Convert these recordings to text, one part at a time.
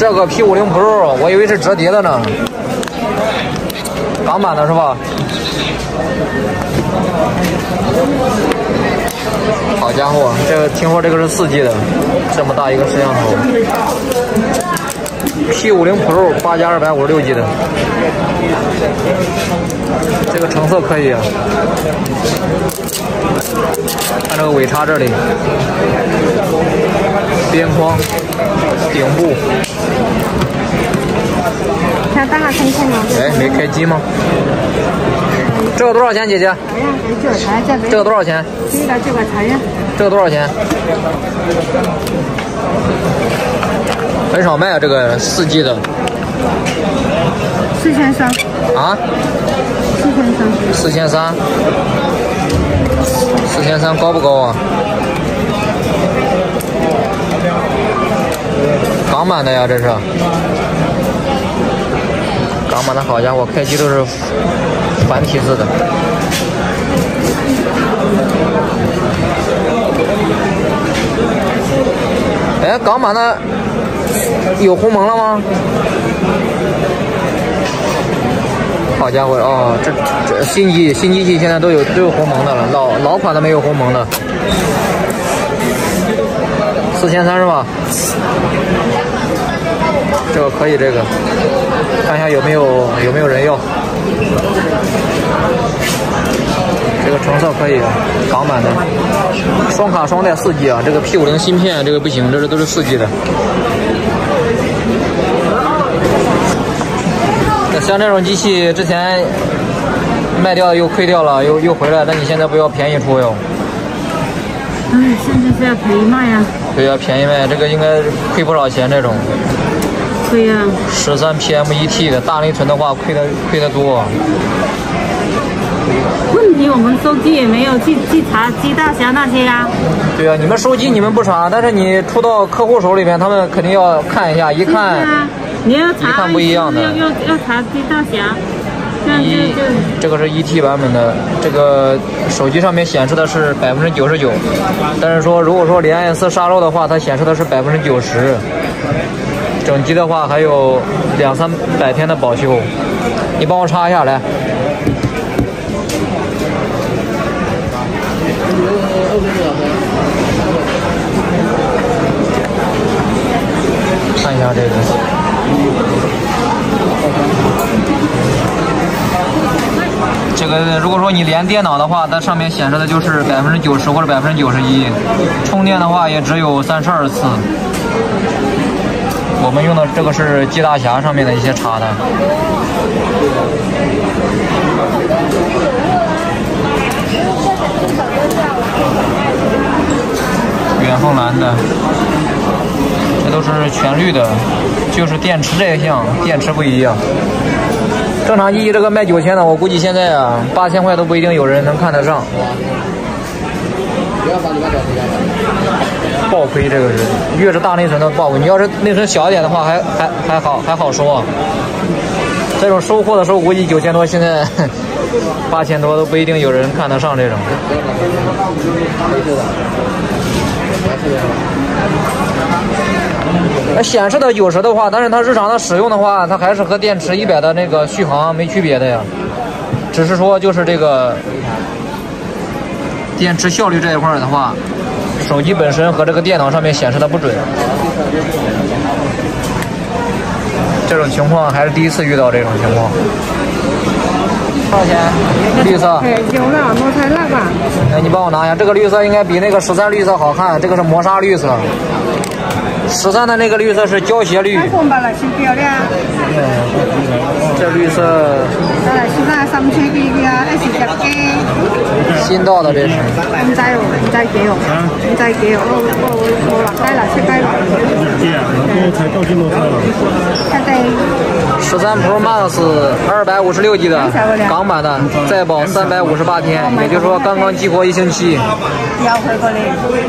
这个 P50 Pro 我以为是折叠的呢，港版的是吧？好家伙，这个听说这个是4G 的，这么大一个摄像头。 P50 Pro 8+256G 的，这个成色可以啊。看这个尾叉这里，边框、顶部。想打开看看吗？哎，没开机吗？这个多少钱，姐姐？这个多少钱？这个多少钱？ 很少卖啊，这个4G 的，4300啊，4300，4300高不高啊？港版的呀，这是港版的，好家伙，开机都是繁体字的。 哎，港版的有鸿蒙了吗？好家伙哦，这新机器现在都有鸿蒙的了，老款的没有鸿蒙的。4300是吧？这个可以，这个看一下有没有人要。这个成色可以，港版的，双卡双待4G 啊，这个 P50 芯片这个不行，这都是4G 的。像这种机器之前卖掉又亏掉了，又回来，那你现在不要便宜出哟。哎，现在是要便宜卖呀。对呀，便宜卖，这个应该亏不少钱这种。亏呀。13 PMET 的大内存的话，亏得多。 问题我们收机也没有去查机大侠那些呀。对啊，你们收机你们不查，但是你出到客户手里面，他们肯定要看一下，一看，啊、你要查，一看不一样的，要查机大侠。这个是 ET 版本的，这个手机上面显示的是99%，但是说如果说连爱思杀肉的话，它显示的是90%，整机的话还有200-300天的保修，你帮我查一下来。 看一下这个，这个如果说你连电脑的话，它上面显示的就是90%或者91%，充电的话也只有32次。我们用的这个是机大侠上面的一些查的。 远峰蓝的，这都是全绿的，就是电池这一项，电池不一样。正常机器这个卖9000的，我估计现在啊8000块都不一定有人能看得上。爆亏这个是，越是大内存的爆亏，你要是内存小一点的话还好说、啊。这种收货的时候估计9000多，现在。 8000多都不一定有人看得上这种。那显示的90的话，但是它日常的使用的话，它还是和电池100的那个续航没区别的呀。只是说就是这个电池效率这一块的话，手机本身和这个电脑上面显示的不准。这种情况还是第一次遇到这种情况。 多少钱？绿色。哎，有了，莫猜那吧。哎，你帮我拿一下，这个绿色应该比那个13绿色好看，这个是磨砂绿色。13的那个绿色是胶鞋绿。这绿色。新到的这是。13 Pro Max 256G 的港版的，再保358天，也就是说刚刚激活1星期。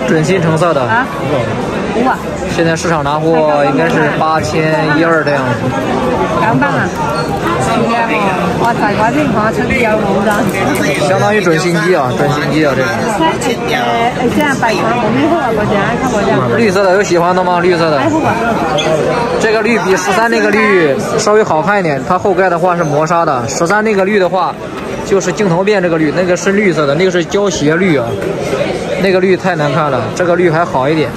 准新成色的。啊 现在市场拿货应该是8100这样子。相当于准新机啊，准新机啊，这个。绿色的有喜欢的吗？绿色的。这这个绿比13那个绿稍微好看一点，它后盖的话是磨砂的。13那个绿的话，就是镜头变这个绿，那个深绿色的，那个是胶鞋绿啊，那个绿太难看了，这个绿还好一点。